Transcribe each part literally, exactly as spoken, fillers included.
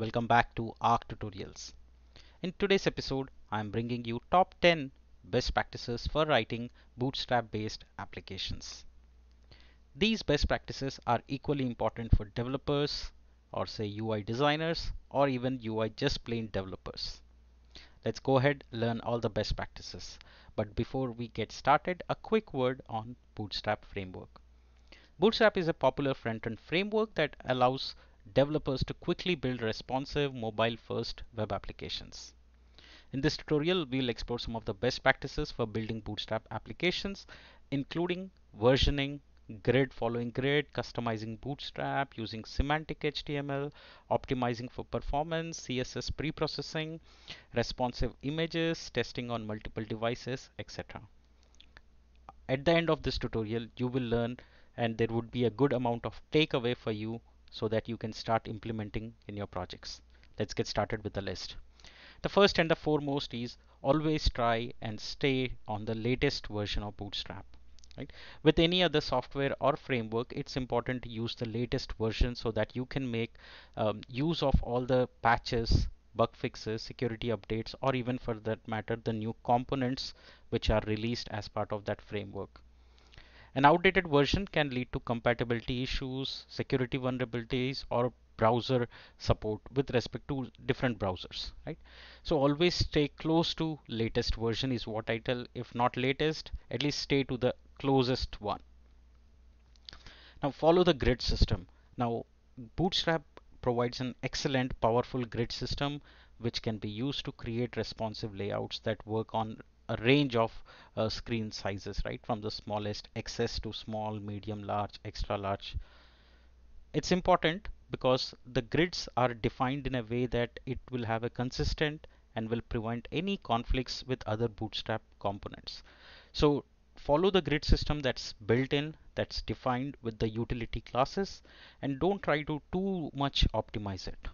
Welcome back to ARC Tutorials. In today's episode, I am bringing you top ten best practices for writing Bootstrap-based applications. These best practices are equally important for developers, or say U I designers, or even U I just plain developers. Let's go ahead and learn all the best practices. But before we get started, a quick word on Bootstrap framework. Bootstrap is a popular front-end framework that allows developers to quickly build responsive mobile-first web applications. In this tutorial, we'll explore some of the best practices for building Bootstrap applications, including versioning, grid following grid, customizing Bootstrap, using semantic H T M L, optimizing for performance, C S S preprocessing, responsive images, testing on multiple devices, et cetera. At the end of this tutorial, you will learn and there would be a good amount of takeaway for you so that you can start implementing in your projects. Let's get started with the list. The first and the foremost is always try and stay on the latest version of Bootstrap. Right? With any other software or framework, it's important to use the latest version so that you can make um, use of all the patches, bug fixes, security updates, or even for that matter, the new components which are released as part of that framework. An outdated version can lead to compatibility issues, security vulnerabilities, or browser support with respect to different browsers, right? So always stay close to latest version is what I tell. If not latest, at least stay to the closest one. Now follow the grid system. Now Bootstrap provides an excellent, powerful grid system which can be used to create responsive layouts that work on a range of uh, screen sizes, right? From the smallest X S to small, medium, large, extra large. It's important because the grids are defined in a way that it will have a consistent and will prevent any conflicts with other Bootstrap components. So follow the grid system that's built in, that's defined with the utility classes, and don't try to too much optimize it.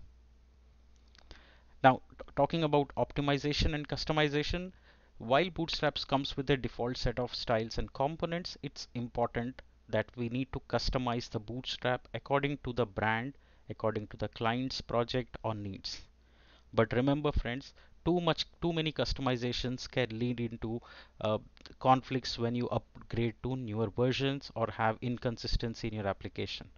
Now, talking about optimization and customization, while Bootstrap comes with a default set of styles and components, it's important that we need to customize the Bootstrap according to the brand, according to the client's project or needs. But remember friends, too much, too many customizations can lead into uh, conflicts when you upgrade to newer versions or have inconsistency in your application.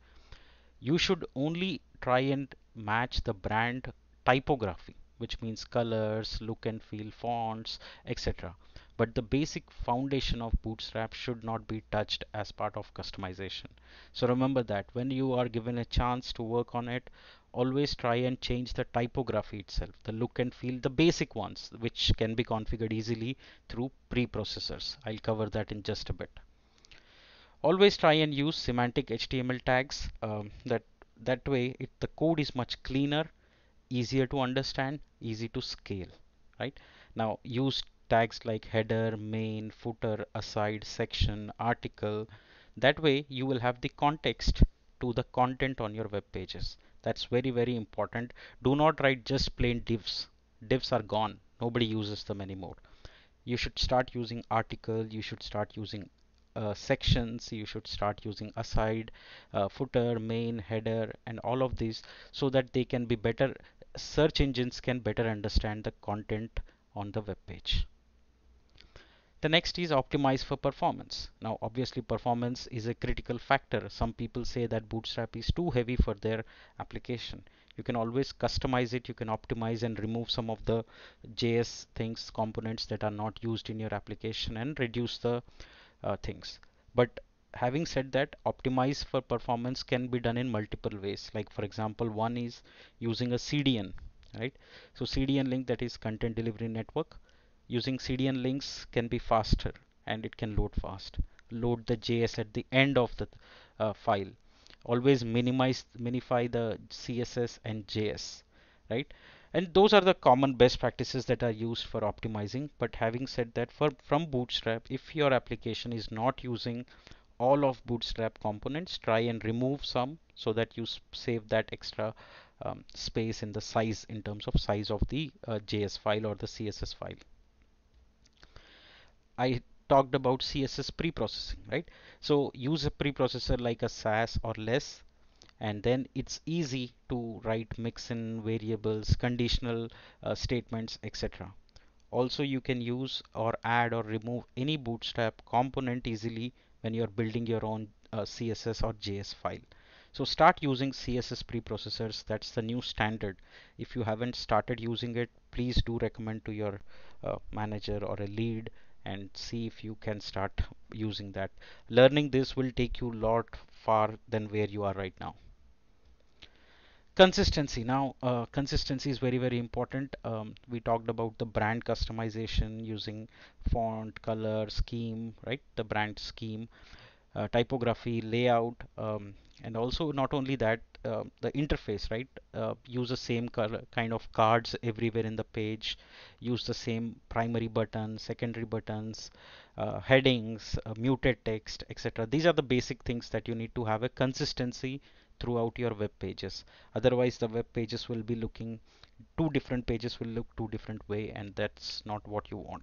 You should only try and match the brand typography, which means colors, look and feel, fonts, et cetera. But the basic foundation of Bootstrap should not be touched as part of customization. So remember that when you are given a chance to work on it, always try and change the typography itself, the look and feel, the basic ones, which can be configured easily through preprocessors. I'll cover that in just a bit. Always try and use semantic H T M L tags. Um, that, that way it, the code is much cleaner, easier to understand, easy to scale, right? Now use tags like header, main, footer, aside, section, article. That way you will have the context to the content on your web pages. That's very, very important. Do not write just plain divs. Divs are gone. Nobody uses them anymore. You should start using article. You should start using uh, sections. You should start using aside, uh, footer, main, header, and all of these so that they can be better. Search engines can better understand the content on the web page. The next is optimize for performance. Now obviously performance is a critical factor. Some people say that Bootstrap is too heavy for their application. You can always customize it, you can optimize and remove some of the J S things, components that are not used in your application and reduce the uh, things. But having said that, optimize for performance can be done in multiple ways. Like for example, one is using a C D N, right? So C D N link, that is Content Delivery Network. Using C D N links can be faster and it can load fast. Load the J S at the end of the uh, file. Always minimize, minify the C S S and J S, right? And those are the common best practices that are used for optimizing. But having said that, for from Bootstrap, if your application is not using all of Bootstrap components, try and remove some so that you save that extra um, space in the size, in terms of size of the uh, J S file or the C S S file. I talked about C S S preprocessing, right? So use a preprocessor like a Sass or less, and then it's easy to write mixin variables, conditional uh, statements, et cetera. Also, you can use or add or remove any Bootstrap component easily when you're building your own uh, C S S or J S file. So start using C S S preprocessors. That's the new standard. If you haven't started using it, please do recommend to your uh, manager or a lead and see if you can start using that. Learning this will take you a lot far than where you are right now. Consistency. Now, uh, consistency is very, very important. Um, we talked about the brand customization using font, color, scheme, right? The brand scheme, uh, typography, layout, um, and also not only that, uh, the interface, right? Uh, use the same color, kind of cards everywhere in the page, use the same primary buttons, secondary buttons, uh, headings, uh, muted text, et cetera. These are the basic things that you need to have a consistency throughout your web pages. Otherwise, the web pages will be looking, two different pages will look two different way, and that's not what you want.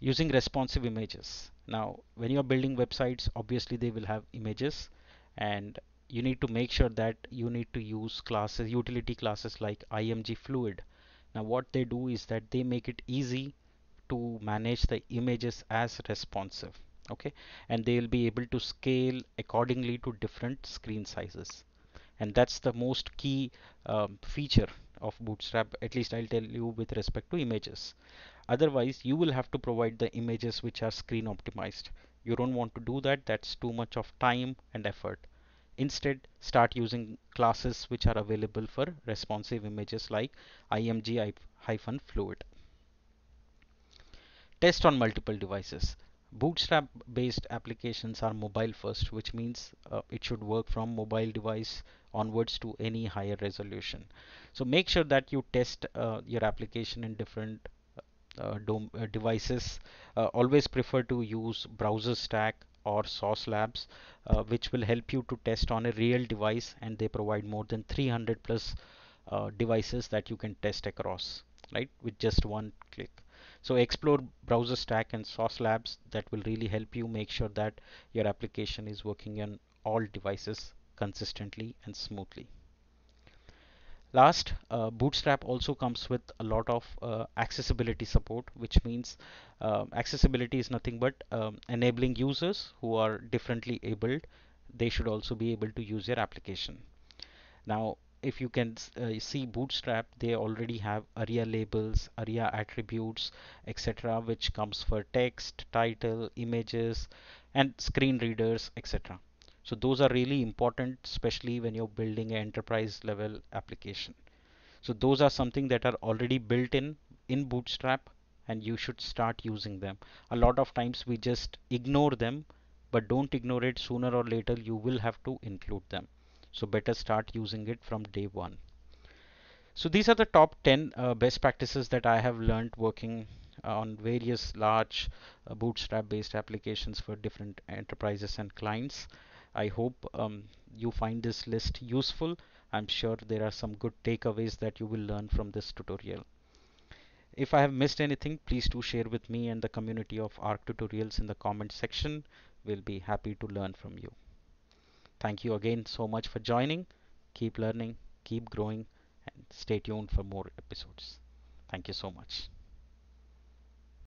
Using responsive images. Now, when you're building websites, obviously they will have images, and you need to make sure that you need to use classes, utility classes like I M G Fluid. Now, what they do is that they make it easy to manage the images as responsive. Okay, and they will be able to scale accordingly to different screen sizes, and that's the most key um, feature of Bootstrap, at least I'll tell you with respect to images. Otherwise, you will have to provide the images which are screen optimized. You don't want to do that. That's too much of time and effort. Instead, start using classes which are available for responsive images like I M G hyphen fluid. Test on multiple devices. Bootstrap based applications are mobile first, which means uh, it should work from mobile device onwards to any higher resolution. So make sure that you test uh, your application in different uh, dom uh, devices. Uh, always prefer to use BrowserStack or Sauce Labs, uh, which will help you to test on a real device, and they provide more than three hundred plus uh, devices that you can test across, right, with just one click. So explore BrowserStack and Sauce Labs. That will really help you make sure that your application is working on all devices consistently and smoothly. Last, uh, Bootstrap also comes with a lot of uh, accessibility support, which means uh, accessibility is nothing but um, enabling users who are differently abled. They should also be able to use your application. Now, if you can uh, see Bootstrap, they already have ARIA labels, ARIA attributes, et cetera, which comes for text, title, images, and screen readers, et cetera. So those are really important, especially when you're building an enterprise level application. So those are something that are already built in in Bootstrap, and you should start using them. A lot of times we just ignore them, but don't ignore it. Sooner or later, you will have to include them. So better start using it from day one. So these are the top ten uh, best practices that I have learned working on various large uh, Bootstrap based applications for different enterprises and clients. I hope um, you find this list useful. I'm sure there are some good takeaways that you will learn from this tutorial. If I have missed anything, please do share with me and the community of ARC Tutorials in the comment section. We'll be happy to learn from you. Thank you again so much for joining. Keep learning, keep growing, and stay tuned for more episodes. Thank you so much.